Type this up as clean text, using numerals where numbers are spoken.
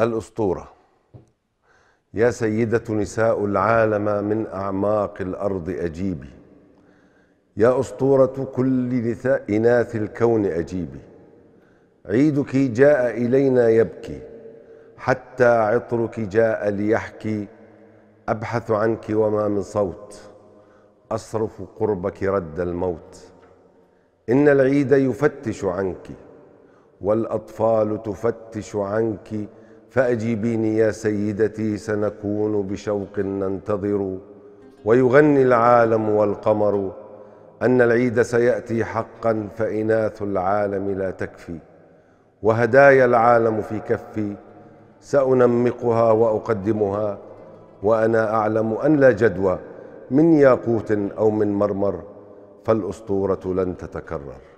الأسطورة. يا سيدة نساء العالم من أعماق الأرض أجيبي، يا أسطورة كل إناث الكون أجيبي. عيدك جاء إلينا يبكي، حتى عطرك جاء ليحكي. أبحث عنك وما من صوت، أصرف قربك رد الموت. إن العيد يفتش عنك، والأطفال تفتش عنك. فأجيبيني يا سيدتي، سنكون بشوق ننتظر. ويغني العالم والقمر أن العيد سيأتي حقا، فإناث العالم لا تكفي. وهدايا العالم في كفي، سأنمقها وأقدمها. وأنا أعلم أن لا جدوى من ياقوت أو من مرمر، فالأسطورة لن تتكرر.